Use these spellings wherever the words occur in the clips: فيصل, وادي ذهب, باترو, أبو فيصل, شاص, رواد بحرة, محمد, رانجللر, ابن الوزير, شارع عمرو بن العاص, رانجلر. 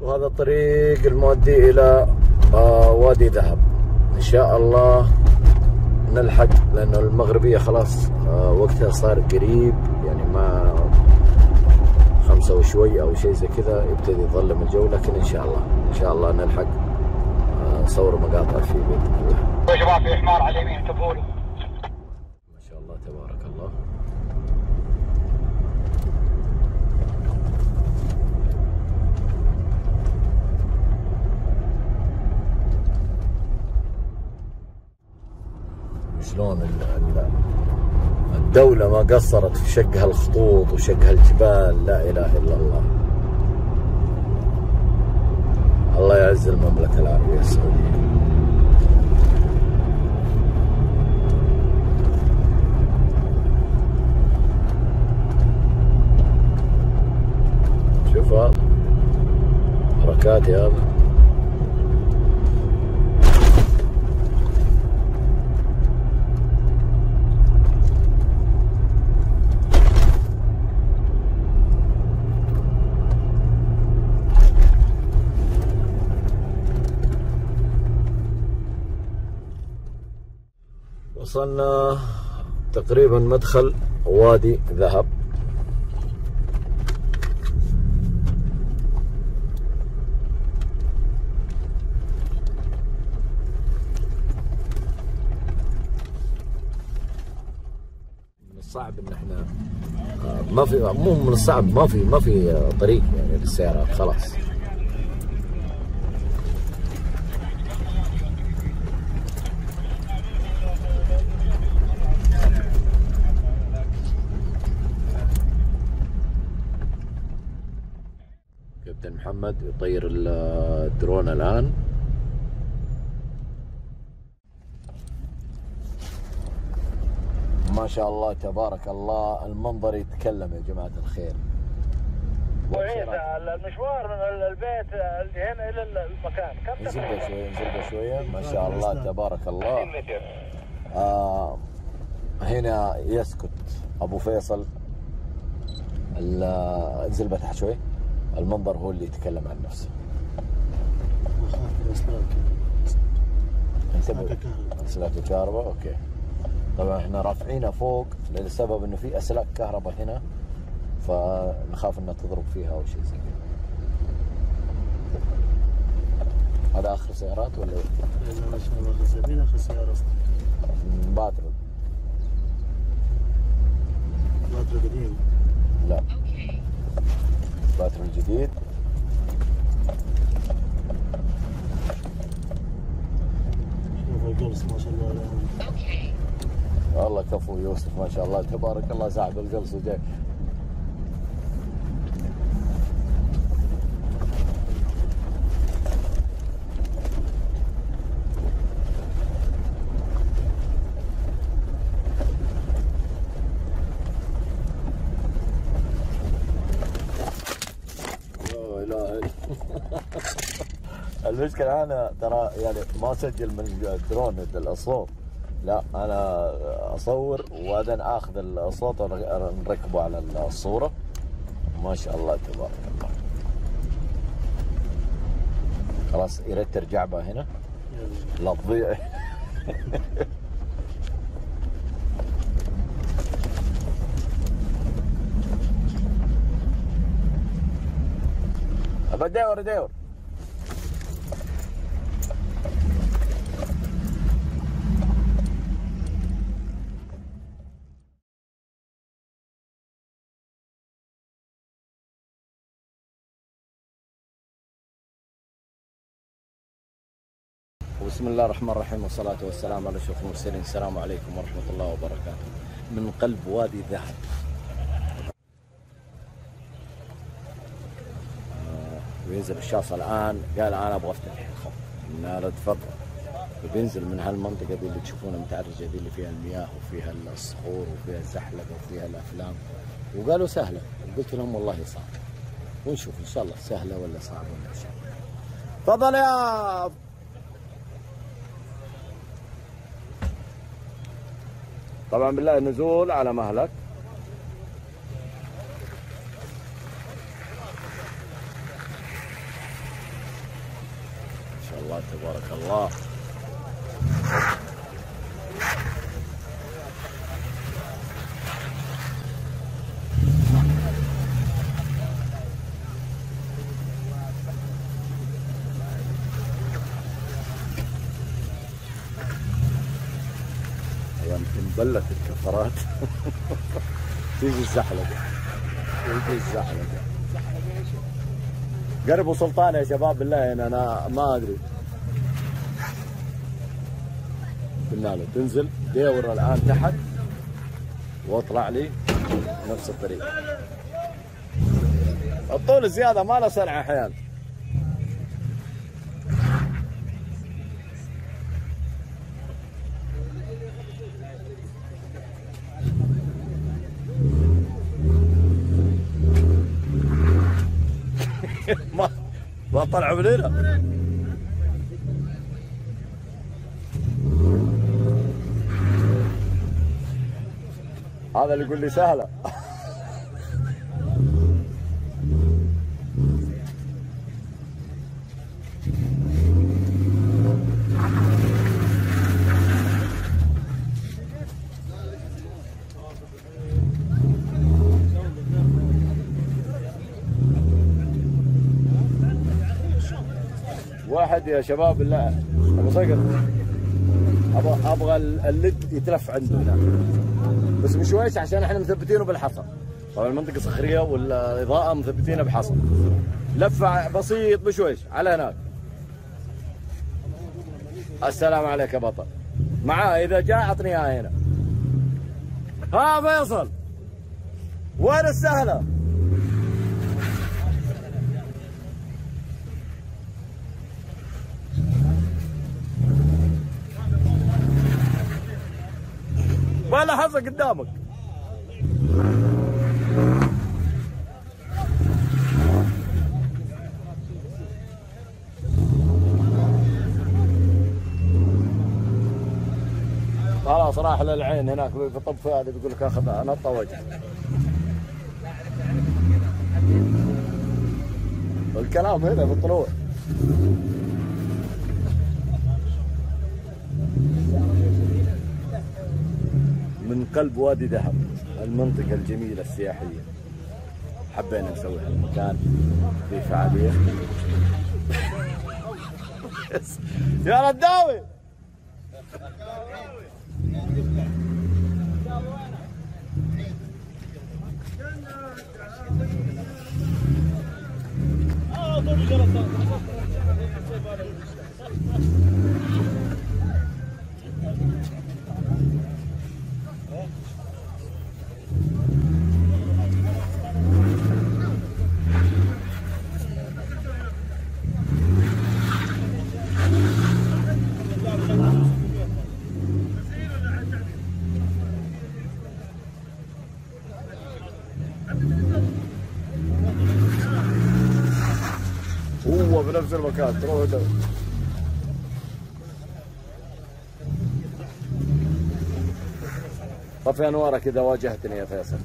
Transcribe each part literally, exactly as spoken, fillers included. وهذا الطريق المؤدي الى آه وادي ذهب. ان شاء الله نلحق لانه المغربيه خلاص آه وقتها صار قريب، يعني ما خمسه وشوي او شيء زي كذا يبتدي يظلم الجو، لكن ان شاء الله ان شاء الله نلحق نصور آه مقاطع في باذن الله. يا شباب في حمار على اليمين تبولوا. ما شاء الله تبارك الله. شلون الدولة ما قصرت في شق هالخطوط وشق هالجبال، لا إله إلا الله. الله يعز المملكة العربية السعودية. شوف هذا حركات يا أبا. وصلنا تقريبا مدخل وادي ذهب. من الصعب ان احنا ما في، مو من الصعب، ما في ما في طريق يعني للسيارات خلاص. محمد يطير الدرون الآن. ما شاء الله تبارك الله، المنظر يتكلم يا جماعة الخير. أبو عيسى المشوار من البيت اللي هنا إلى المكان كم؟ نزلنا شوية نزلنا شوية ما شاء الله تبارك الله. آه هنا يسكت أبو فيصل. انزل تحت شوي، المنظر هو اللي يتكلم عن نفسه. اسلاك كهرباء. اوكي طبعا احنا رافعينها فوق لسبب انه في اسلاك كهرباء هنا، فنخاف انها تضرب فيها او شيء زي كذا. هذا اخر سيارات ولا ايه؟ ما شاء الله اخر سبعين اخر سيارة اصلا. باترو باترو قديم؟ لا باترو الجديد. القلص ما شاء الله اوكي. والله كفو يوسف ما شاء الله تبارك الله، زعب القلص وجاك. المشكلة أنا ترى يعني ما أسجل من الدرون الصوت، لا أنا أصور وبعدين آخذ الصوت نركبه على الصورة. ما شاء الله تبارك الله. خلاص يا ريت ترجع بها هنا لا تضيع. أبى دور دور. بسم الله الرحمن الرحيم والصلاة والسلام على أشرف المرسلين. السلام عليكم ورحمة الله وبركاته. من قلب وادي ذهب. بينزل الشاص الآن، قال أنا أبغى أفتح الخط من هذا الفضل، وبينزل من هالمنطقة دي اللي تشوفونها متعرجة دي اللي فيها المياه وفيها الصخور وفيها الزحلقة وفيها الأفلام، وقالوا سهلة، وقلت لهم والله صعب، ونشوف إن شاء الله سهلة ولا صعبة ولا شيء. تفضل يا طبعا بالله نزول على مهلك. الله تبارك الله. يمكن بلت الكفرات تيجي الزحلقه تيجي الزحلقه. قربوا سلطان يا شباب بالله، إن انا ما ادري. قلنا له تنزل دور الان تحت واطلع لي نفس الطريق. الطول الزياده ما له صنعه احيانا. ما ما طلعوا مننا. هذا اللي يقول لي سهله. واحد يا شباب بالله ابو صقر ابغى ابغى اللد يتلف عنده هناك بس مش ويش، عشان احنا مثبتينه بالحصى. طبعا المنطقه صخريه والاضاءه مثبتينها بحصى. لفه بسيط بشويش على هناك. السلام عليك يا بطل. معاه اذا جاء عطني اياها هنا. ها فيصل وين السهله؟ ولا حصل قدامك. خلاص راح للعين هناك في طب فؤاد بيقول لك اخذ نطه وجه. الكلام هنا في الطلوع. من قلب وادي ذهب، المنطقة الجميلة السياحية. حبينا نسوي هالمكان في فعالية. يا رداوي هو بنفس المكان تروح له. طفي انوارك اذا واجهتني يا فيصل.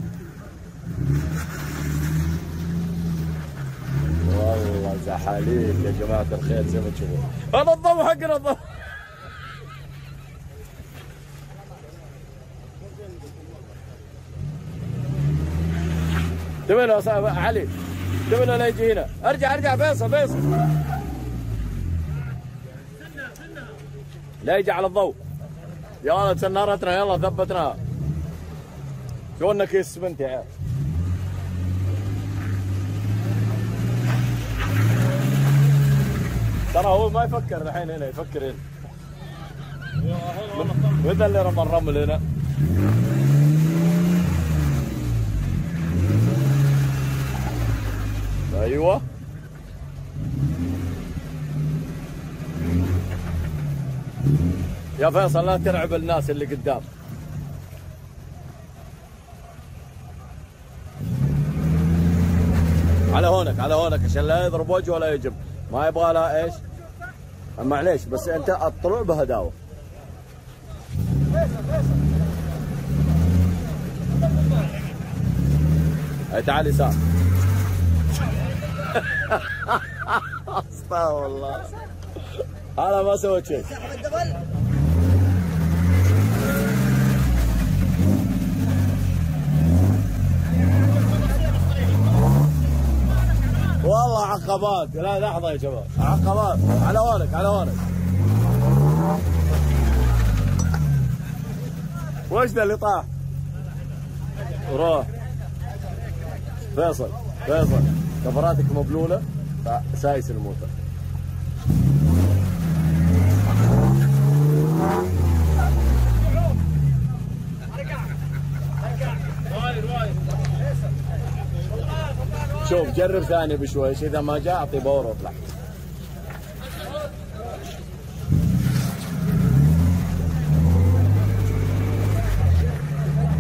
والله زحاليق يا جماعه الخير زي ما تشوفون. هذا الضوء حقنا الضوء. انتبه له يا علي، انتبه له لا يجي هنا. ارجع ارجع فيصل فيصل. لا يجي على الضوء. يا ولد سنارتنا يلا ثبتناها. سوينا كيس اسمنت يا عيال. ترى هو ما يفكر الحين هنا، يفكر هنا. وين اللي رمى الرمل هنا؟ ايوه يا فيصل لا ترعب الناس اللي قدام. على هونك على هونك عشان لا يضرب وجه ولا يجب، ما يبغى لا ايش؟ معليش بس انت الطلوع بهداوه. تعال يسار. استغفر الله. انا ما سويت شيء. والله عقبات. لا لحظه يا شباب، عقبات. على وينك على وينك؟ وش ذا اللي طاح؟ روح فيصل فيصل، كفراتك مبلوله فسايس الموتر. شوف جرب ثاني بشويش، اذا ما جاء اعطي باور واطلع.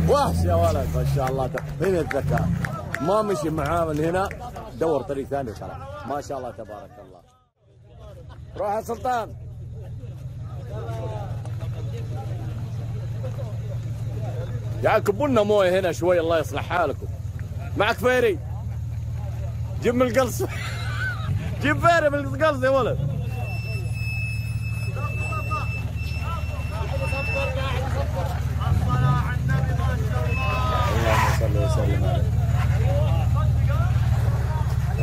وحش يا ولد ما شاء الله، تقنين الذكاء. ما مشي معاه من هنا، دور طريق ثاني وخلاص. ما شاء الله تبارك الله. روح يا سلطان. يا كبوا لنا مويه هنا شوي الله يصلح حالكم. معك فيري؟ جيب من القلص. جيب فيري من القلص يا ولد. اللهم صل وسلم عليه.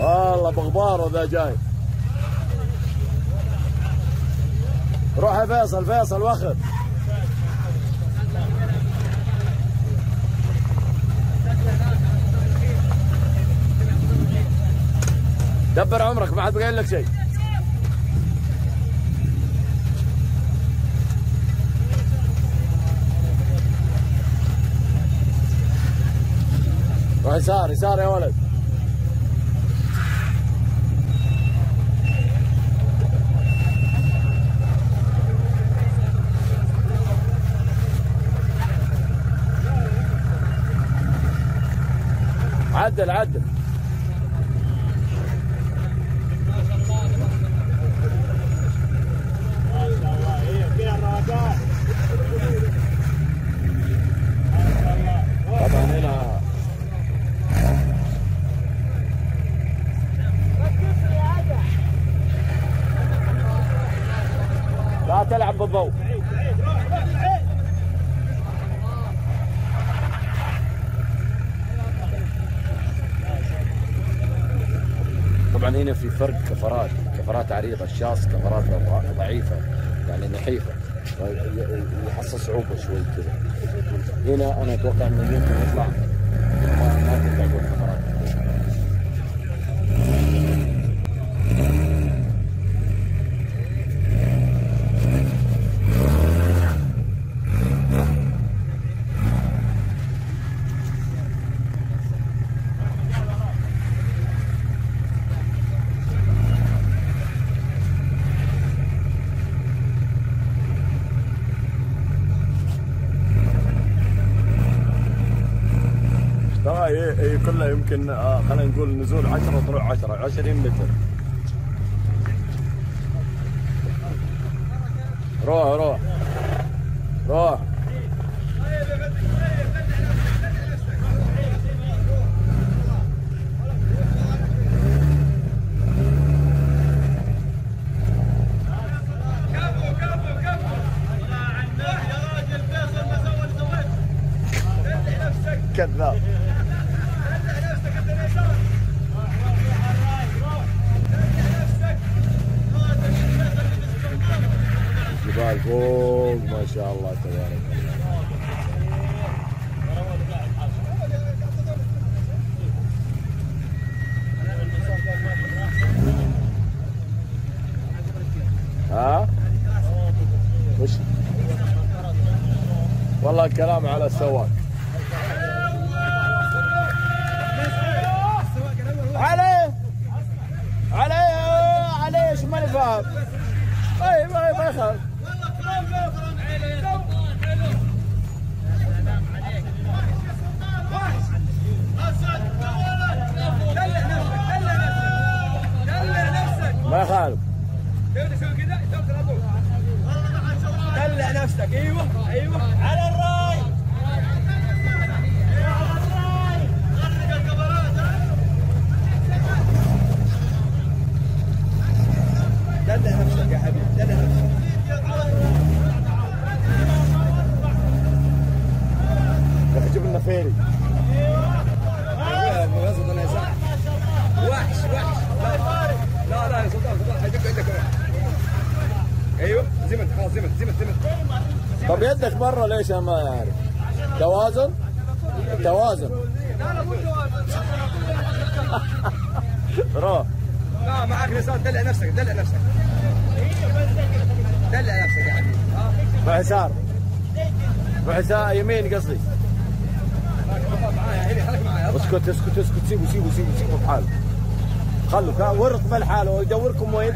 والله بغباره ذا جاي. روح يا فيصل فيصل وخر. دبر عمرك ما حد قايل لك شيء. روح يسار يسار يا ولد. عدل عدل. تلعب بالضوء. طبعا هنا في فرق كفرات، كفرات عريضه الشاص، كفرات ضعيفه يعني نحيفه، يحصل صعوبه شوي كذا. هنا انا اتوقع انه ممكن يطلع ما تقدر كفرات. اي كلها يمكن خلينا نقول نزول عشرة وطلوع عشرة، عشرين متر. روح روح روح. كذاب. فوق ما شاء الله تبارك الله. ها؟ وش؟ والله الكلام على السواق. عليه عليه عليه ايش ماني فاهم؟ اي ما ما يخالف. ما يخالف. كيف تسوي كذا؟ توكل على الله. دلع نفسك. ايوه ايوه على الراي. على الراي. غرق الكاميرات. دلع نفسك يا حبيبي، دلع نفسك. زمن خلاص زمن زمن زمن. طب يدك برا ليش انا ما اعرف؟ توازن؟ توازن. لا لا مو توازن. روح. لا معك رسالة دلع نفسك دلع نفسك. دلع نفسك يا حبيبي. روح يسار. روح يسار يمين قصدي. اسكت اسكت اسكت سيبوا سيبوا سيبوا سيبوا بحاله. خلوا ورط بالحاله ويدوركم وين؟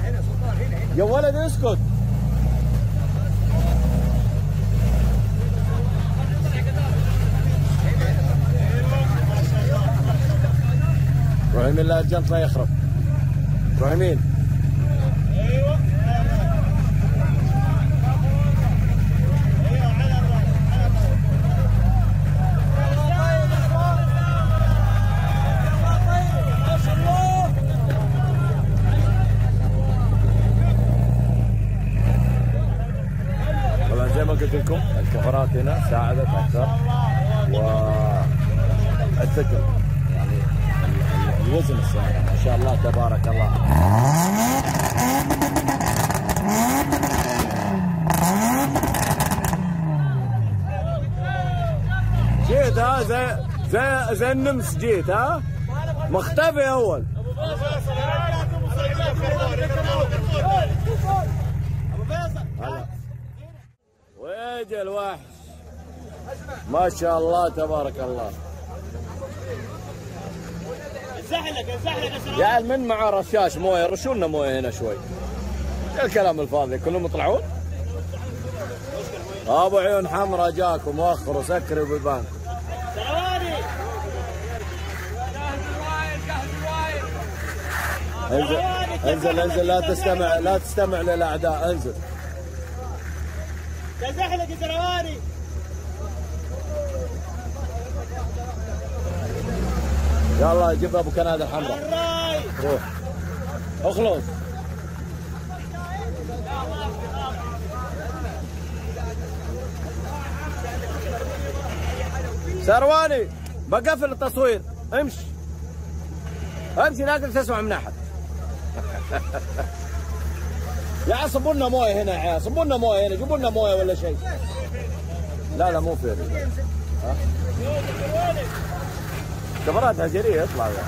يا ولد اسكت. روح يمين لا الجنط لا يخرب. روح يمين. ايوه طبعا زي ما قلت لكم الكفرات هنا ساعدت اكثر والثقل وزن السيارة ما شاء الله تبارك الله. جيت ها زي زي زي النمس جيت ها مختفي اول. ابو فيصل ابو فيصل ويجي الوحش ما شاء الله تبارك الله. زحلك زحلك يا من معه رشاش مويه رشوا لنا مويه هنا شوي. ايه الكلام الفاضي كلهم يطلعون؟ ابو عيون حمراء جاكم وخروا سكروا بالبان. ثواني انزل انزل انزل لا تستمع لا تستمع للاعداء انزل. يا زحلك يا ثواني يلا جيب ابو كنادة الحمراء روح اخلص سرواني بقفل التصوير امشي امشي لا تقدر تسمع من احد. يا عيال صبوا لنا مويه هنا يا عيال صبوا لنا مويه هنا جيبوا لنا مويه ولا شيء. لا لا مو فير كفرات هجريه اطلع يعني.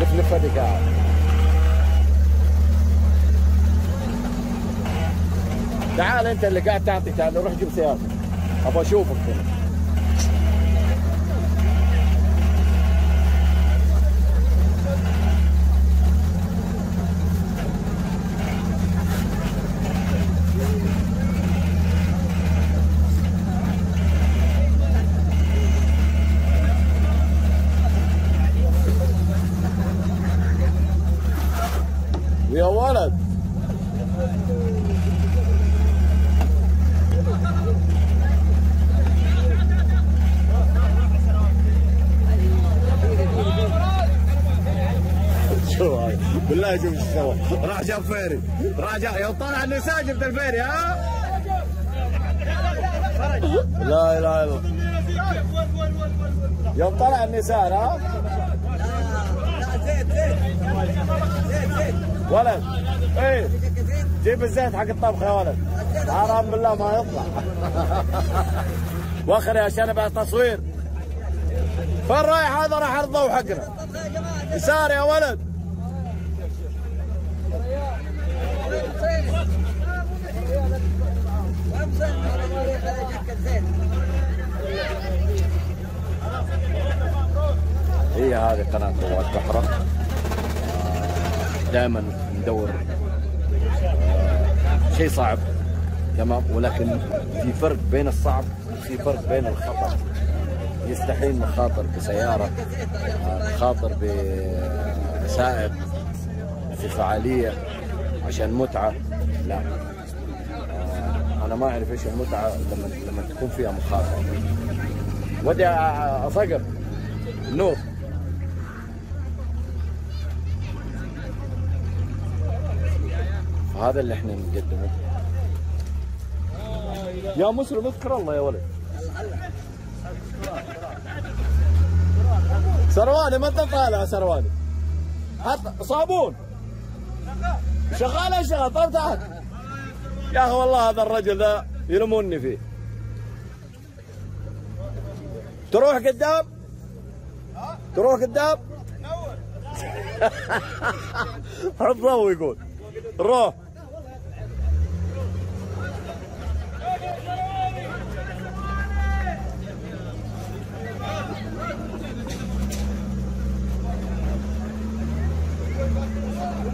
لف لف هذيك قاعد تعال انت اللي قاعد تعطي تعال روح جيب سيارتك ابغى اشوفك هنا. يا ولد بالله شوف ايش سوى راح جاب فيري راح جاب يوم طلع انه ساجب الفيري ها لا لا لا يوم طلع النسان ها لا زيت زيت زيت ولد ايه جيب الزيت حق الطبخ يا ولد حرام بالله ما يطلع. واخر يا شنب على التصوير فين رايح هذا راح الضوء حقنا يسار يا ولد. هي هذه قناة رواد بحرة دائما ندور شيء صعب تمام ولكن في فرق بين الصعب وفي فرق بين الخطر. يستحيل نخاطر بسيارة نخاطر بسائق في فعالية عشان متعة لا. أنا ما أعرف إيش المتعة لما لما تكون فيها مخاطرة. وادي صقر النور. هذا اللي احنا نقدمه يا مسلم، اذكر الله يا ولد. سرواني ما انت طالع سرواني، حط صابون شغال يا شغال. طب تعال يا اخي، والله هذا الرجل ذا يلموني فيه. تروح قدام؟ تروح قدام؟ حفظه هو يقول روح.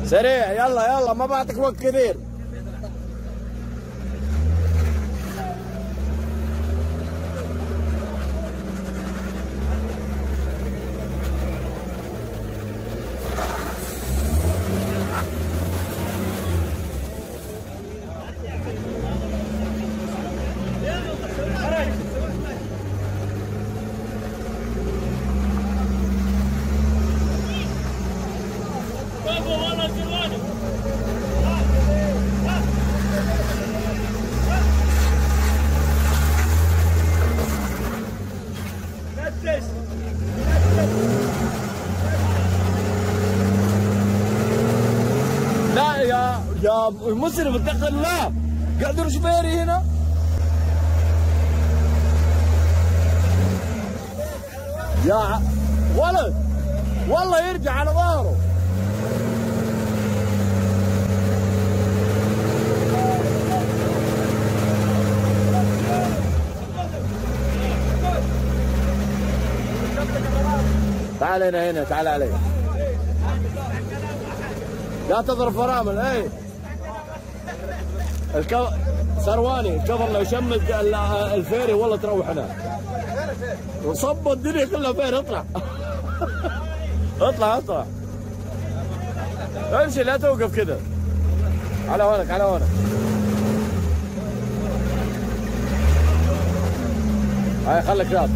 سريع يلا يلا، ما بعطيك وقت كثير. يا مسلم اتق الله، قاعدين شبيري هنا. يا ولد والله يرجع على ظهره. تعال هنا هنا، تعال علي. لا تضرب فرامل. اي الكو... سرواني الكفر لو شمت الفيري والله تروح هناك. وصب الدنيا كلها فيري. اطلع اطلع اطلع، امشي لا توقف كذا. على هونك على هونك، هاي خليك راضي.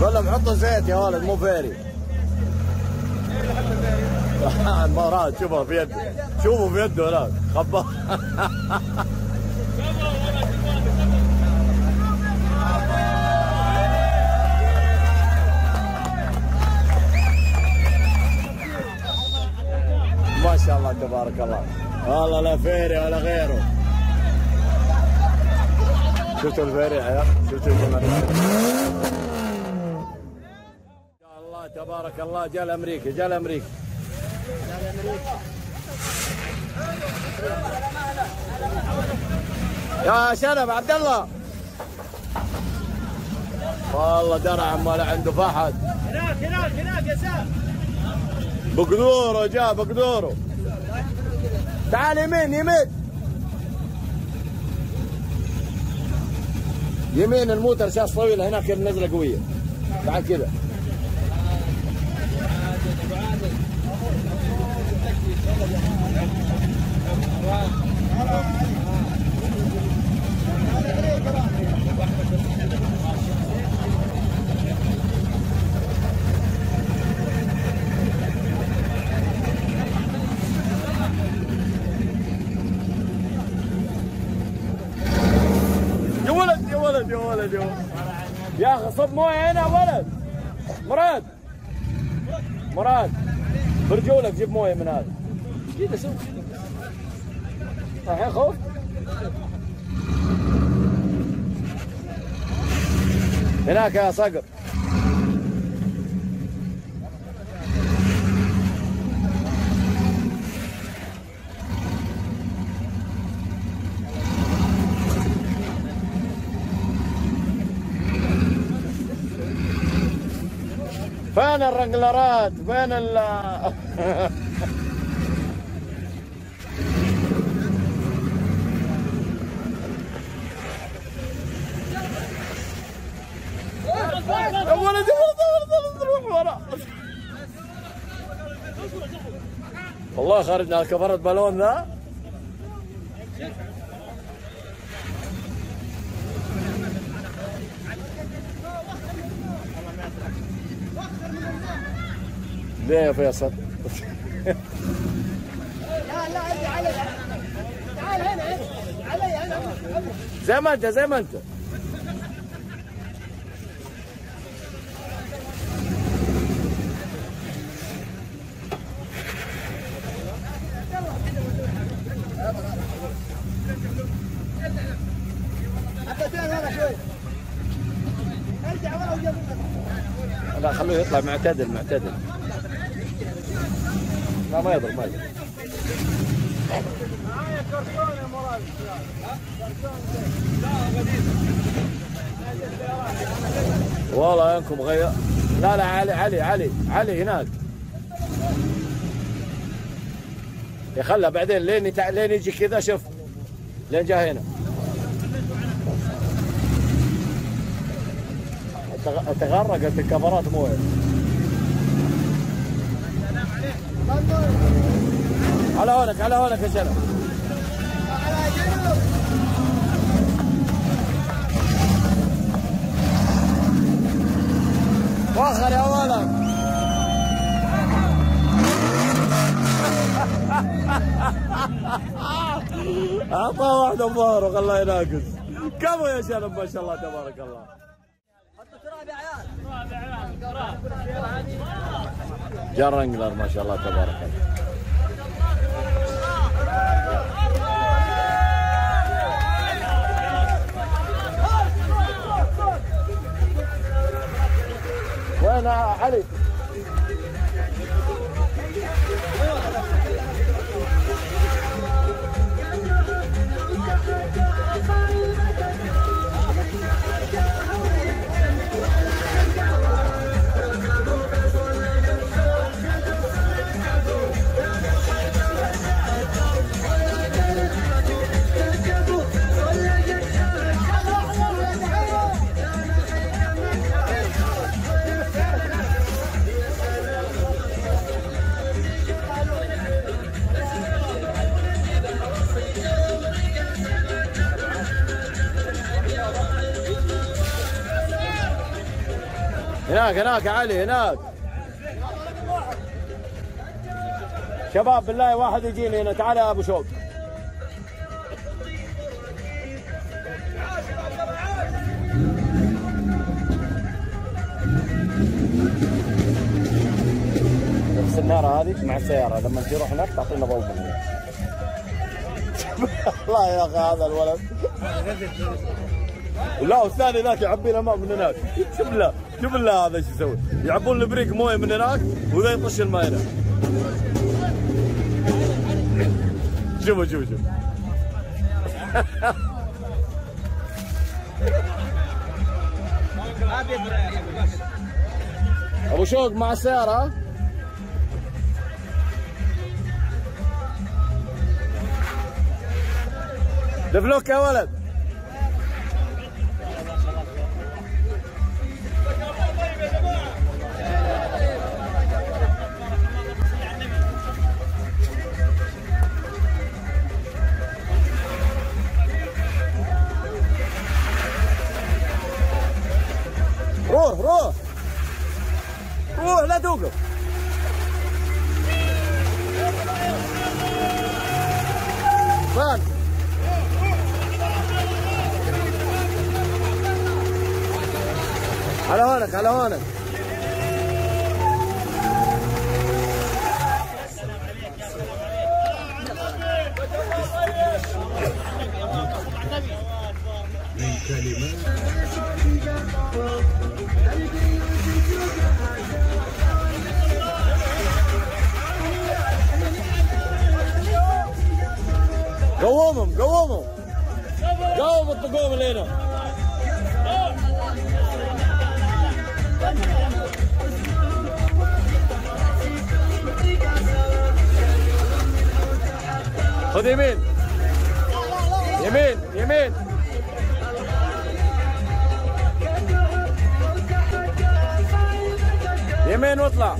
والله محط زيت يا ولد، مو فيري. المهارات شوفها في يده، شوفوا في يده هناك خباز. ما شاء الله تبارك الله، والله لا فيري ولا غيره. شفتوا الفيري يا شفتوا الجمال. تبارك الله، جاء الامريكي جاء الامريكي يا شنب عبد الله. والله درع ما لا عنده فحد. هناك هناك هناك يسار بقدوره، جاء بقدوره. تعال يمين يمين يمين، الموتر شاص طويله هناك، النزله قويه. تعال كذا يا ولد يا ولد يا ولد يا ولد يا اخي، صب مويه هنا يا ولد. مراد مراد برجولك جيب مويه من هذا كذا. سوي الحين خوف. هناك يا صقر. فين الرانجلرات؟ فين ال يا ولد روح ورا. والله خالد على كفرة بالون ذا. ليه يا فيصل؟ لا لا عندي علي تعال هنا هنا علي انا زي ما انت زي ما انت لا خلوه يطلع معتدل معتدل لا ما يضر ما يضر معايا كرتون يا مراد والله انكم غير لا لا علي علي علي علي هناك يا خله بعدين لين يتع... لين يجي كذا شوف لين جاء هنا تغرقت الكفرات مويه على هونك على هونك يا سلام وخر يا ولد اعطاه واحده مبارك الله يناقص كفو يا سلام ما شاء الله تبارك الله حطوا تراب يا عيال تراب يا عيال تراب يا رانجللر ما شاء الله تبارك الله وين علي؟ هناك هناك علي هناك شباب بالله واحد يجيني هنا تعال يا ابو شوق نفس النار هذه مع السياره لما تروح هناك تعطينا ضوء الله يا اخي هذا الولد لا والثاني ذاك يعبينا ماء من هناك شوف الله شوف الله هذا ايش يسوي يعبون البريق مويه من هناك وذا يطش الماء هنا شوفوا شوفوا شوفوا ابو شوق مع السياره دفلوك يا ولد روح روح روح لا توقف فان على هونك على هونك من كلمات قومهم قومهم قوموا الطقوم اللي هنا خذ يمين يمين يمين يمين واطلع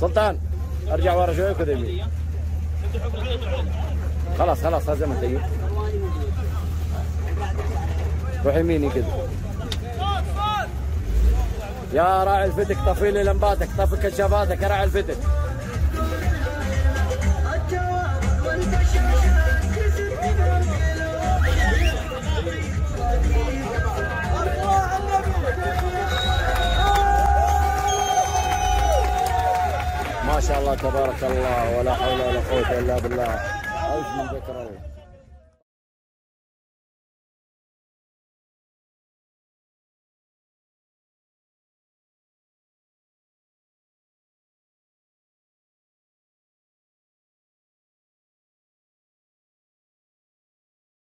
سلطان ارجع ورا شوي خذ يمين. خلاص خلاص هذا ما تجي. روح يميني كذا. يا راعي الفتك طفي لي لمباتك، طفي كشافاتك يا راعي الفتك. ما شاء الله تبارك الله، ولا حول ولا قوة إلا بالله، ألف من ذكر الله.